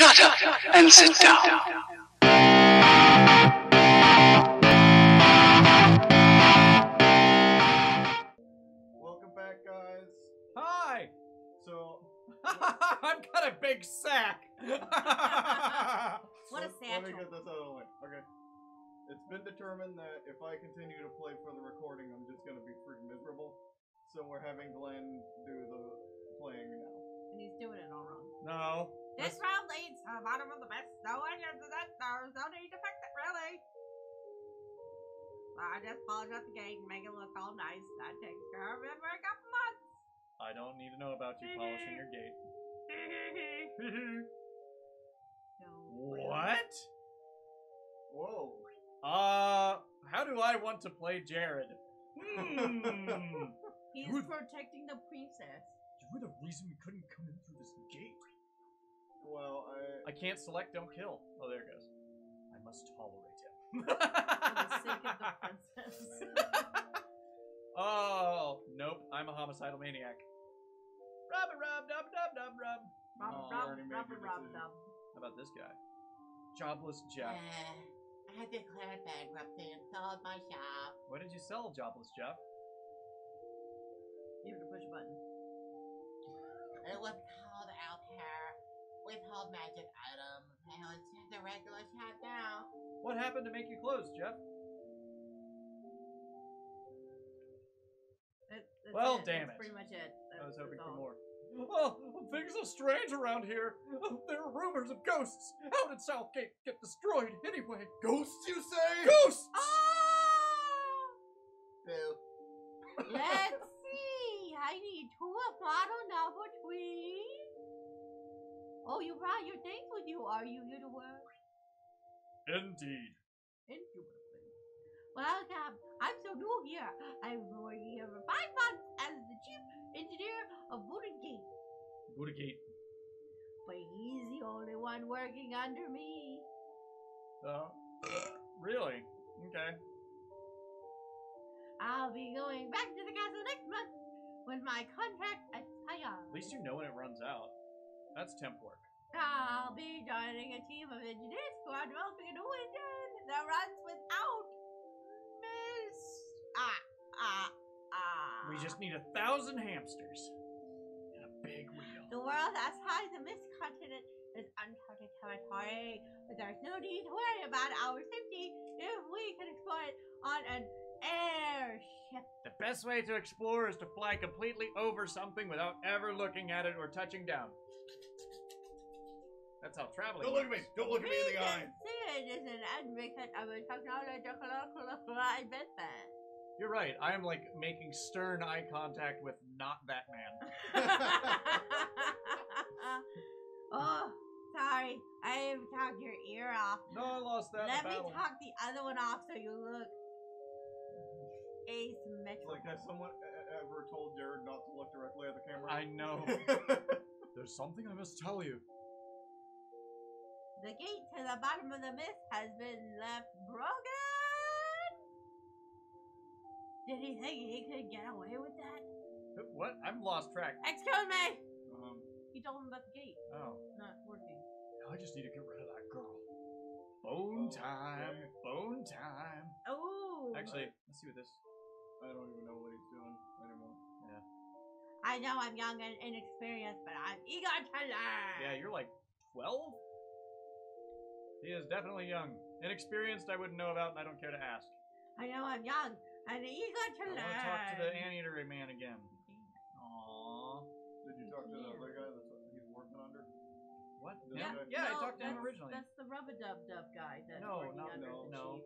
Shut up and sit down. Welcome back, guys. Hi! So... I've got a big sack! What a satchel. Let me get this out of the way. Okay. It's been determined that if I continue to play for the recording, I'm just gonna be freaking miserable. So we're having Glenn do the playing now. And he's doing it all wrong. No. This round leads to the bottom of the best. No onions and that there's no need to fix it, really. So I just polish up the cake and make it look all nice. That takes care of it for a couple months. I don't need to know about you polishing your gate. What? Whoa. How do I want to play Jared? Hmm. He's protecting the princess. You were the reason we couldn't come in through this gate. Well, I can't select, don't kill. Oh, there it goes. I must tolerate him. For the sake of the princess. Oh, nope. I'm a homicidal maniac. Rob. How about this guy? Jobless Jeff. I declared bankruptcy and sold my shop. What did you sell, Jobless Jeff? You have to push a button. It was called out here. Withhold magic items. Now it's just a regular shop now. What happened to make you close, Jeff? Well, damn it. That's pretty much it. I was hoping for more. Oh, things are strange around here. Oh, there are rumors of ghosts. How did Southgate get destroyed anyway? Ghosts, you say? Ghosts! Oh! Boo. Let's see. I need 2 of bottle now for three. Oh, you brought your things with you. Are you here to work? Indeed. Indubitably. Welcome. I'm so new here. I've been here for 5 months as the chief engineer of Bohden Gate. Bohden Gate. But he's the only one working under me. Oh, really? Okay. I'll be going back to the castle next month when my contract expires. At least you know when it runs out. That's temp work. I'll be joining a team of engineers who are developing a new engine that runs without miss. We just need 1,000 hamsters and a big wheel. The world outside the mist continent is uncharted territory, but there's no need to worry about our safety if we can explore it on an airship. The best way to explore is to fly completely over something without ever looking at it or touching down. That's how traveling works. Don't look at me! Don't look at me in the eye! Sid is an advocate of a technological investment. You're right. I am, like, making stern eye contact with not Batman. Oh, sorry. I have talked your ear off. No, I lost that. Let me talk the other one off so you look asymmetrical. Like, has someone ever told Jared not to look directly at the camera? I know. There's something I must tell you. The gate to the bottom of the mist has been left broken! Did he think he could get away with that? What? I've lost track. Excuse me! He told him about the gate. Oh. Not working. I just need to get rid of that girl. Phone time. Oh! Actually, let's see what this... I don't even know what he's doing anymore. Yeah. I know I'm young and inexperienced, but I'm eager to learn! Yeah, you're like 12? He is definitely young. Inexperienced, I wouldn't know about, and I don't care to ask. I know I'm young, and eager to learn. I want to talk to the anteater man again. Aww. Did you talk to the other guy that he's working under? What? Yeah, yeah, no, I talked to him originally. That's the rub-a-dub-dub guy that's working under the chief. No.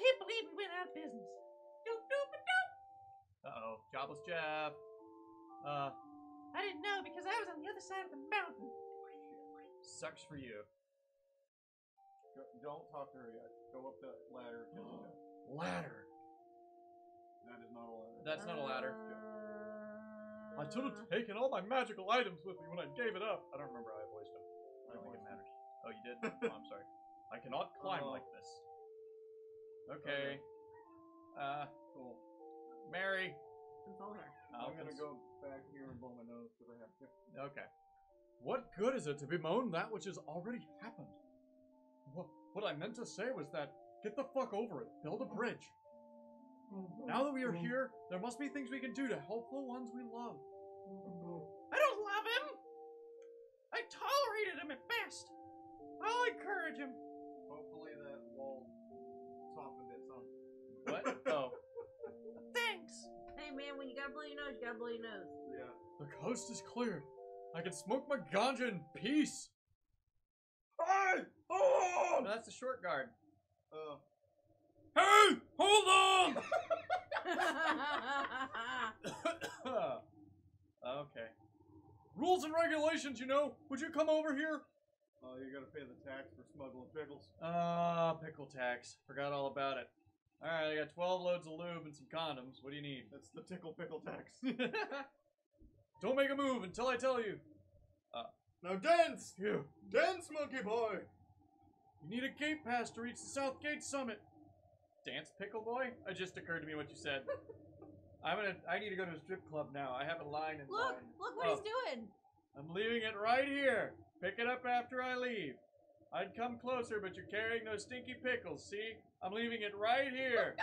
Can't believe we went out of business. Doop-doop-a-doop. Uh-oh. Jobless Jeff. I didn't know because I was on the other side of the mountain. Sucks for you. Don't talk to her yet. Go up that ladder. Ladder? That is not a ladder. That's not a ladder. I should have taken all my magical items with me when I gave it up. I don't remember how I voiced them. I don't think it matters. Oh, you did? Oh, I'm sorry. I cannot climb like this. Okay. Cool. Mary. I'm gonna go back here and blow my nose because I have to. Okay. What good is it to bemoan that which has already happened? What I meant to say was that, get the fuck over it, build a bridge. Now that we are here, there must be things we can do to help the ones we love. I don't love him! I tolerated him at best! I'll encourage him! Hopefully that wall softened its own. What? Oh. Thanks! Hey man, when you gotta blow your nose, you gotta blow your nose. Yeah. The coast is cleared. I can smoke my ganja in peace! Hey! Hold on! No, that's the short guard. Oh. Hey! Hold on! Okay. Rules and regulations, you know. Would you come over here? Oh, you're gonna pay the tax for smuggling pickles. Ah, pickle tax. Forgot all about it. Alright, I got 12 loads of lube and some condoms. What do you need? That's the tickle pickle tax. Don't make a move until I tell you. Now dance! You. Dance, monkey boy! You need a gate pass to reach the South Gate summit. Dance, pickle boy? It just occurred to me what you said. I need to go to a strip club now. I have a line in Look! Line. Look what he's doing! I'm leaving it right here. Pick it up after I leave. I'd come closer, but you're carrying those stinky pickles, see? I'm leaving it right here.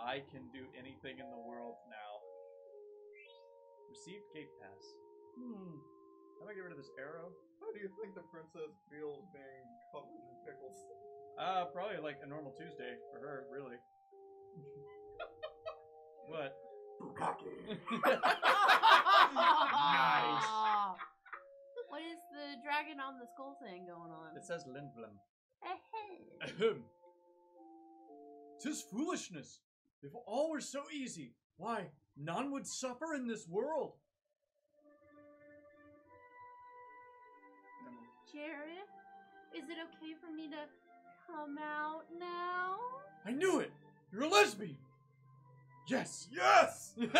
I can do anything in the world now. Received gate pass. Hmm. How do I get rid of this arrow? How do you think the princess feels being covered in pickles? Probably like a normal Tuesday for her, really. What? Bukaki. Nice. What is the dragon on the skull thing going on? It says Lindblum. Ahem. Tis foolishness. If all were so easy, why, none would suffer in this world. Jared, is it okay for me to come out now? I knew it! You're a lesbian! Yes! Yes! Thank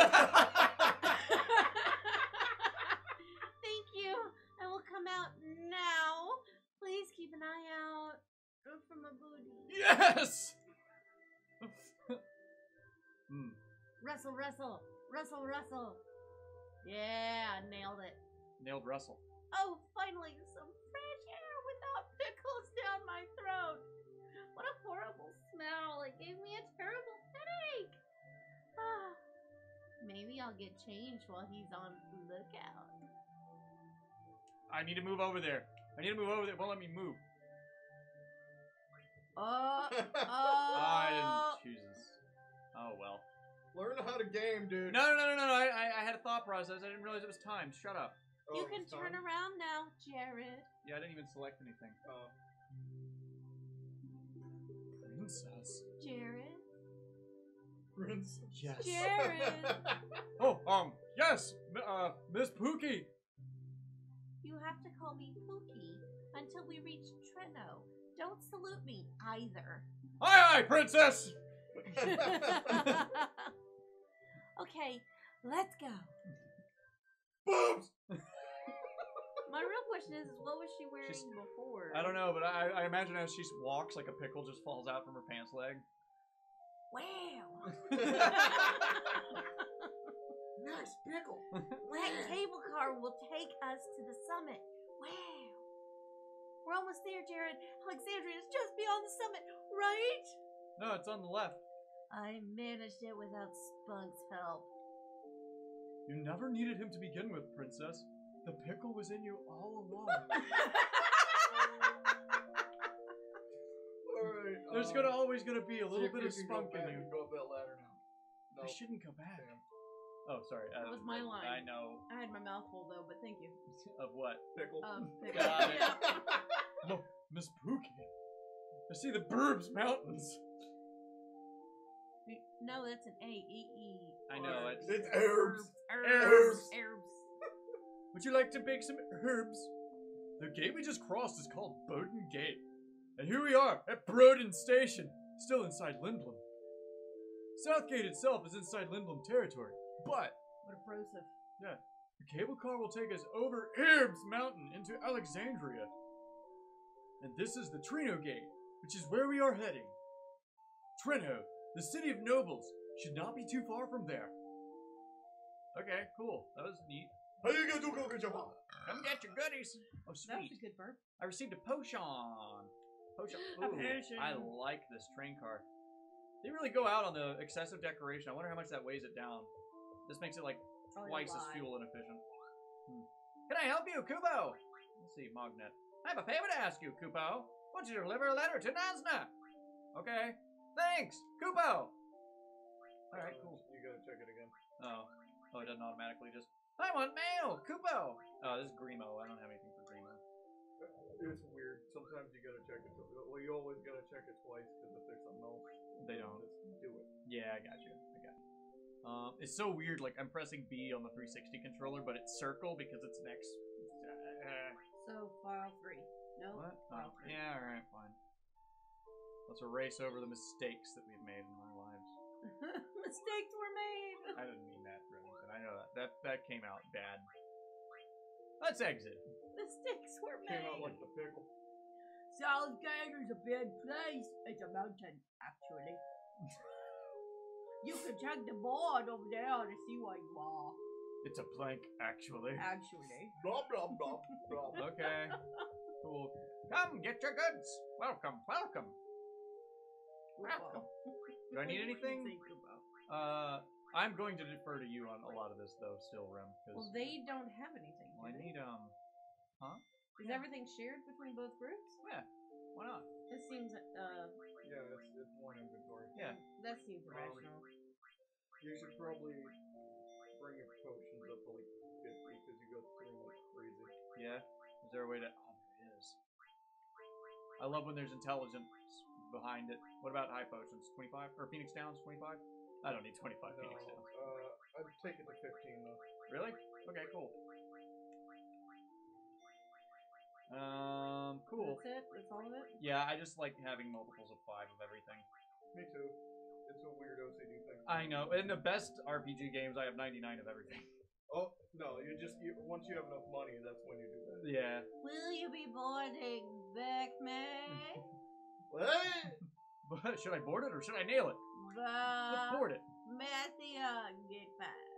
you. I will come out now. Please keep an eye out for my booty. Yes! Mm. Wrestle, wrestle. Wrestle, wrestle. Yeah, nailed it. Nailed wrestle. Oh, finally, some fresh air without pickles down my throat. What a horrible smell. It gave me a terrible headache. Ah, maybe I'll get changed while he's on lookout. I need to move over there. I need to move over there. Won't let me move. I didn't choose this. Oh, well. Learn how to game, dude. No. I had a thought process. I didn't realize it was time. Shut up. You can turn around now, Jared. Yeah, I didn't even select anything. Oh. Princess. Jared. Princess. Yes. Jared. Yes, Miss Pookie. You have to call me Pookie until we reach Treno. Don't salute me either. Aye, aye, Princess. Okay, let's go. Boobs. My real question is, what was she wearing before? I don't know, but I imagine as she walks, like a pickle just falls out from her pants leg. Wow! Nice pickle. That cable car will take us to the summit. Wow! We're almost there, Jared. Alexandria is just beyond the summit, right? No, it's on the left. I managed it without Spug's help. You never needed him to begin with, Princess. The pickle was in you all along. All right, there's always gonna be a little bit of spunk in you. Go up that ladder now. No. I shouldn't go back. Damn. Oh, sorry. That was my line. I know. I had my mouth full though, but thank you. Of what? Pickle. Pickle. Got it. Look, Miss Pookie. I see the Burbs Mountains. No, that's an A-E-E. I know, it's herbs. Herbs. Would you like to bake some herbs? The gate we just crossed is called Bohden Gate. And here we are at Broden Station, still inside Lindblum. South Gate itself is inside Lindblum territory, but... What impressive. Yeah. The cable car will take us over Herbs Mountain into Alexandria. And this is the Treno Gate, which is where we are heading. Treno. The city of nobles should not be too far from there. Okay, cool. That was neat. How you gonna do good job? Come get your goodies. Oh, sweet. That's a good burp. I received a potion. Potion. Ooh, I like this train car. They really go out on the excessive decoration. I wonder how much that weighs it down. This makes it like twice as fuel inefficient. Can I help you, Kupo? Let's see, Magnet. I have a favor to ask you, Kupo. Won't you deliver a letter to Nazna? Okay. Thanks, Kupo. All right, cool. You gotta check it again. Oh. Oh, it doesn't automatically just... I want mail, Kupo! Oh, this is Grimo. I don't have anything for Grimo. It's weird. Sometimes you gotta check it. Well, you always gotta check it twice, because if there's something else... They don't. Just do it. Yeah, I got you. I got you. It's so weird. Like, I'm pressing B on the 360 controller, but it's circle because it's next. So, file 3. No? What? File 3. Yeah, alright, fine. Let's erase over the mistakes that we've made in our lives. Mistakes were made! I didn't mean that, really, but I know that. That came out bad. Let's exit. Mistakes were made! Came out like the pickle. South Geiger's a bad place. It's a mountain, actually. You can check the board over there to see what you are. It's a plank, actually. Actually. Blah, blah, blah, blah. Okay. Cool. Come, get your goods. Welcome, welcome. Welcome. Do I need anything? I'm going to defer to you on a lot of this, though, still, Rem. Well, they don't have anything. Well, I need, huh? Is everything shared between both groups? Yeah. Why not? This seems, Yeah, it's one inventory. Yeah. That seems rational. You should probably bring your potions up to, like, 50, because you go through like crazy. Yeah? Is there a way to... Oh, there it is. I love when there's intelligence behind it. What about high potions? 25? Or Phoenix Downs? 25? I don't need 25 Phoenix Downs. I'd take it to 15, though. Really? Okay, cool. Cool. That's it? That's all of it? Yeah, I just like having multiples of 5 of everything. Me too. It's a weird OCD thing. I know. In the best RPG games, I have 99 of everything. Oh, no, once you have enough money, that's when you do that. Yeah. Will you be boarding Black Mage? What? Should I board it or should I nail it? Let's board it. Mattheon, get back.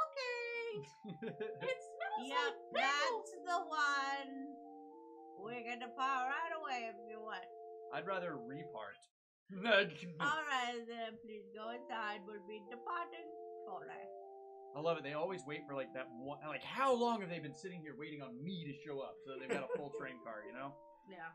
Okay. It's yep, that's the one. We're gonna part right away if you want. I'd rather repart. Alright then, please go inside. We'll be departing shortly. I love it. They always wait for like that one. Like, how long have they been sitting here waiting on me to show up so they've got a full train car, you know? Yeah.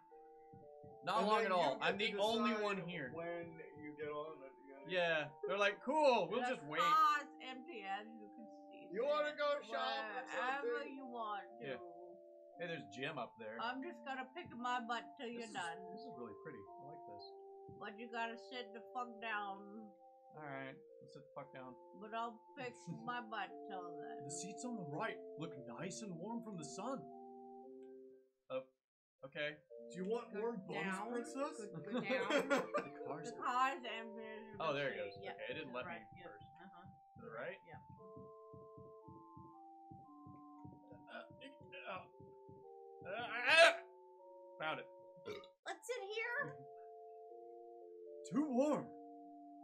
Not long at all. I'm the only one here. When you get on, yeah. They're like, cool, we'll just wait. The car's empty as you can see. You want to go shop or something? Wherever you want to. Yeah. Hey, there's Jim up there. I'm just going to pick my butt till you're done. This is really pretty. I like this. But you got to sit the fuck down. All right. Let's sit the fuck down. But I'll pick my butt till then. The seats on the right look nice and warm from the sun. Okay. Do you want warm buns, princess? Go down. The cars and... Oh, there it goes. Yeah. Okay, it didn't let me first. Uh-huh. To the right? Yeah. Found it. What's in here? Too warm.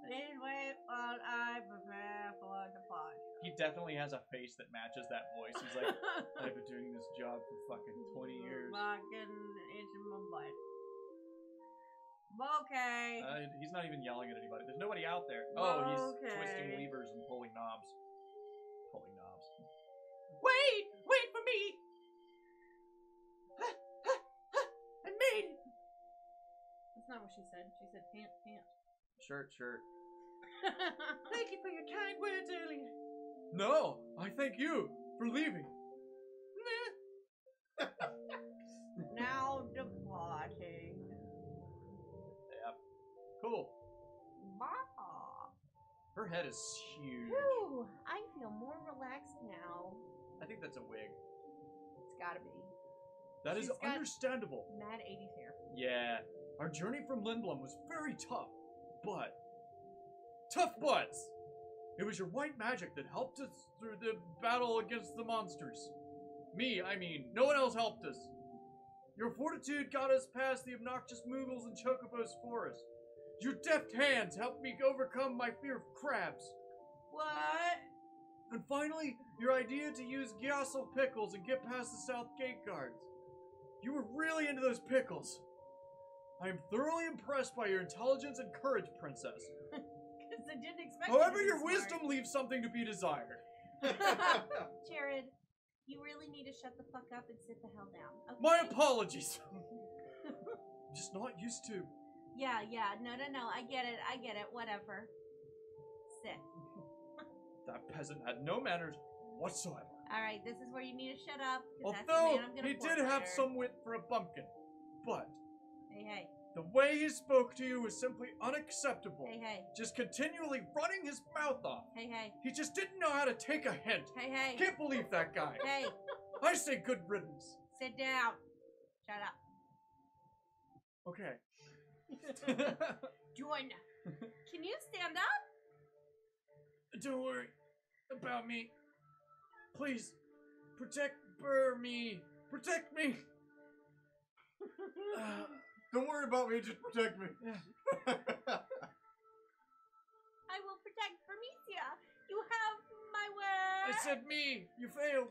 Please wait while I prepare for departure. He definitely has a face that matches that voice. He's like, I've been doing this job for fucking 20 years. Fucking itching my butt. Okay. He's not even yelling at anybody. There's nobody out there. Oh, he's twisting levers and pulling knobs. Pulling knobs. Wait! Wait for me! I made it! That's not what she said. She said, pants, pants. Shirt, shirt. Thank you for your kind words earlier. No, I thank you for leaving. Now departing. Yep. Cool. Mom. Her head is huge. Ooh, I feel more relaxed now. I think that's a wig. It's gotta be. That is understandable. Mad 80s hair. Yeah. Our journey from Lindblum was very tough, but... Tough butts! It was your white magic that helped us through the battle against the monsters. Me, I mean. No one else helped us. Your fortitude got us past the obnoxious Moogles and Chocobo's forest. Your deft hands helped me overcome my fear of crabs. What? And finally, Your idea to use Gysahl pickles and get past the south gate guards. You were really into those pickles. I am thoroughly impressed by your intelligence and courage, princess. Because I didn't expect. However, your wisdom leaves something to be desired. Jared, you really need to shut the fuck up and sit the hell down. Okay? My apologies. I'm just not used to. Yeah. No. I get it. Whatever. Sit. That peasant had no manners whatsoever. All right, this is where you need to shut up. Although he did have some wit for a bumpkin, but hey, the way he spoke to you was simply unacceptable. Hey, just continually running his mouth off. Hey, he just didn't know how to take a hint. Hey, can't believe that guy. Hey, I say good riddance. Sit down. Shut up. Okay. Join. Can you stand up? Don't worry about me. Please, protect me. Don't worry about me, just protect me. I will protect Burmecia. You have my word. I said me. You failed.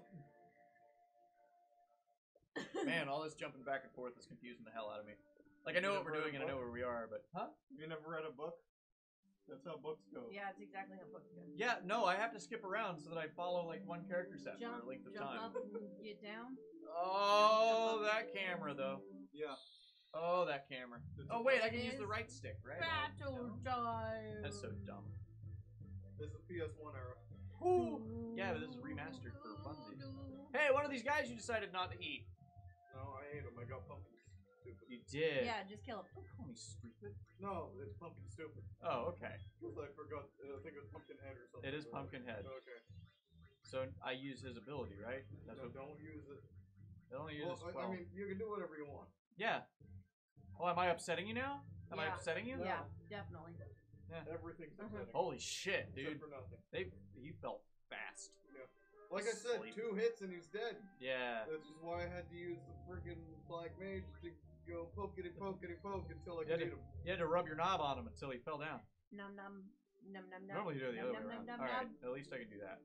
Man, all this jumping back and forth is confusing the hell out of me. Like, I know what we're doing and I know where we are, but... Huh? You never read a book? That's how books go. Yeah, it's exactly how books go. Yeah, no, I have to skip around so that I follow, like, one character set for a length of time. Jump up and get down. Oh, that camera, though. Yeah. Oh, that camera. Oh, wait, I can use the right stick, right? Battle dive. That's so dumb. This is a PS1 era. Ooh. Yeah, but this is remastered for funsies. Hey, one of these guys you decided not to eat. No, I ate him. I got pumpkin stupid. You did? Yeah, just kill him. Don't call me stupid. No, it's pumpkin stupid. Oh, okay. I forgot. I think it was pumpkin head or something. It is pumpkin head. Oh, okay. So I use his ability, right? That's no, don't use it. Don't use it. Well, I mean, you can do whatever you want. Yeah. Oh, am I upsetting you now? Am I upsetting you? Yeah, definitely. Yeah. Everything's upsetting. Holy shit, dude. Except for nothing. He felt fast. Yeah. Like I said, 2 hits and he's dead. Yeah. That's why I had to use the freaking Black Mage to go poke until I could beat him. You had to rub your knob on him until he fell down. Nom nom nom nom nom. Normally you do it the other way around. Alright, at least I can do that.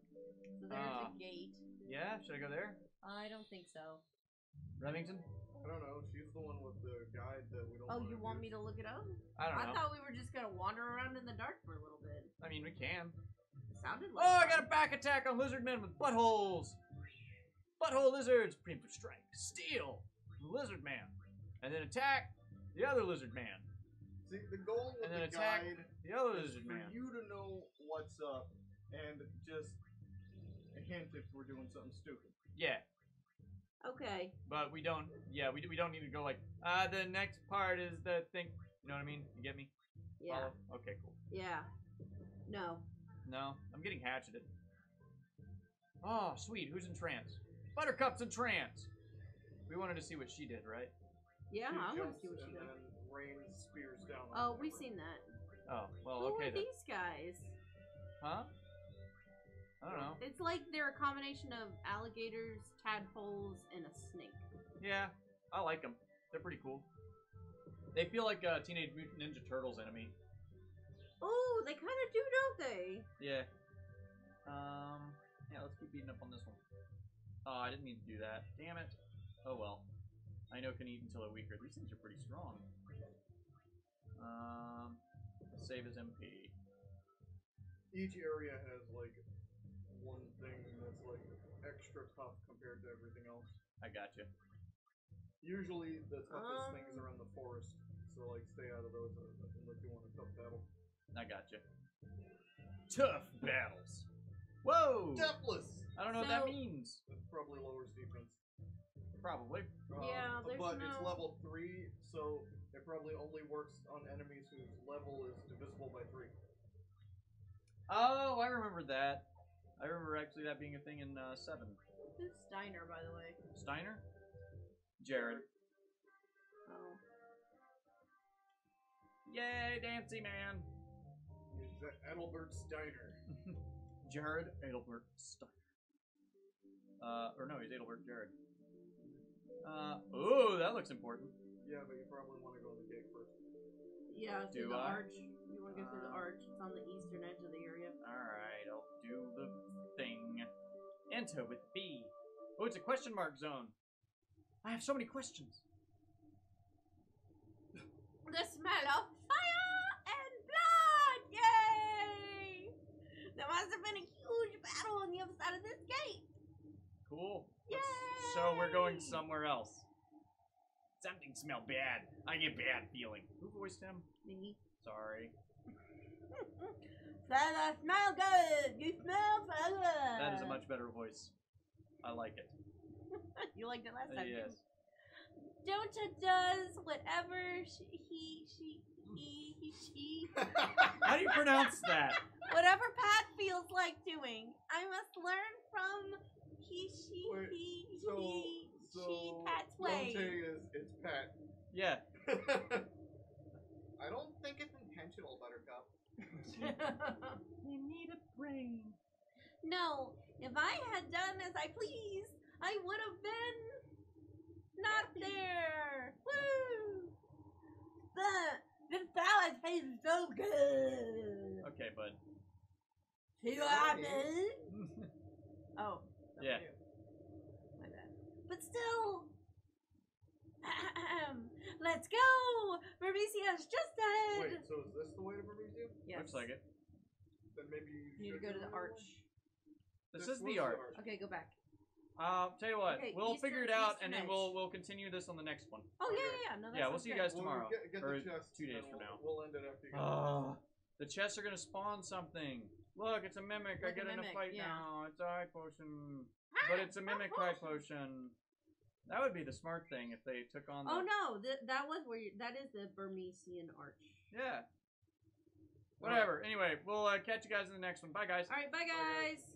So there's a gate. Yeah, should I go there? I don't think so. Remington? I don't know. She's the one with the guide that we don't. Oh, you want me to look it up? I don't know. I thought we were just gonna wander around in the dark for a little bit. I mean, we can. It sounded like. Oh, I got a back attack on lizard men with buttholes. Butthole lizards, preemptive strike, steal the lizard man, and then attack the other lizard man. See, the goal with the guide is for you to know what's up and just a hint if we're doing something stupid. Yeah. Okay. But we don't. Yeah, we don't need to go like the next part is the thing. You know what I mean? You get me? Yeah. Follow? Okay, cool. Yeah. No. No, I'm getting hatcheted. Oh, sweet. Who's in trance? Buttercup's in trance. We wanted to see what she did, right? Yeah, I want to see what she did. Rain spears down. Oh, we've seen that. Oh, well, okay. Who are these guys? Huh? I don't know. It's like they're a combination of alligators, tadpoles, and a snake. Yeah, I like them. They're pretty cool. They feel like Teenage Mutant Ninja Turtles enemy. Oh, they kind of do, don't they? Yeah. Yeah, let's keep beating up on this one. Oh, I didn't mean to do that. Damn it. Oh, well. I know can eat until they're weaker. These things are pretty strong. Let's save his MP. Each area has, like... one thing that's like extra tough compared to everything else. I gotcha. Usually the toughest things are in the forest, so like stay out of those unless you want a tough battle. I gotcha. Tough battles. Whoa! Deathless! I don't know what that means. It's probably lowers defense. Probably. Yeah, but it's level 3, so it probably only works on enemies whose level is divisible by 3. Oh, I remember that. I remember actually that being a thing in 7. Who's Steiner, by the way? Steiner? Jared. Oh. Yay, Dancy Man! It's Adelbert Steiner. Jared Adelbert Steiner. Or no, he's Adelbert Jared. Ooh, that looks important. Yeah, but you probably want to go to the gate first. Yeah, through the arch. You want to go through the arch. It's on the eastern edge of the area. Alright, I'll do the thing. Enter with B. Oh, it's a question mark zone. I have so many questions. The smell of fire and blood! Yay! There must have been a huge battle on the other side of this gate. Cool. Yay! So we're going somewhere else. Something smelled bad. I get bad feeling. Who voiced him? Me. Sorry. Feather smell good. You smell feather. That is a much better voice. I like it. You liked it last time. Yes. Don'ta does whatever she. How do you pronounce that? Whatever Pat feels like doing. I must learn from she, Pat's way. It's Pat. Yeah. I don't think it's intentional, Buttercup. You need a brain. No, if I had done as I pleased, I would have been not there. Woo! The salad tastes so good. Okay, bud. See what I mean? Oh. Yeah. My bad. But still. Let's go! Burmecia's just ahead! Wait, so is this the way to Burmecia? Yes. Looks like it. Then maybe you need to go to the arch. This is the arch. Okay, go back. Tell you what, okay, we'll figure it out and then we'll continue this on the next one. Oh, okay. Yeah, yeah, no, that's yeah, we'll see you guys tomorrow. We'll get or the chest 2 days from now. We'll end it after you guys. The chests are going to spawn something. Look, it's a mimic. Like I get in a fight now. It's a high potion. But it's a mimic high potion. That would be the smart thing if they took on the... Oh, no. That was where you... That is the Burmecian arch. Yeah. Whatever. Right. Anyway, we'll catch you guys in the next one. Bye, guys. All right. Bye, guys.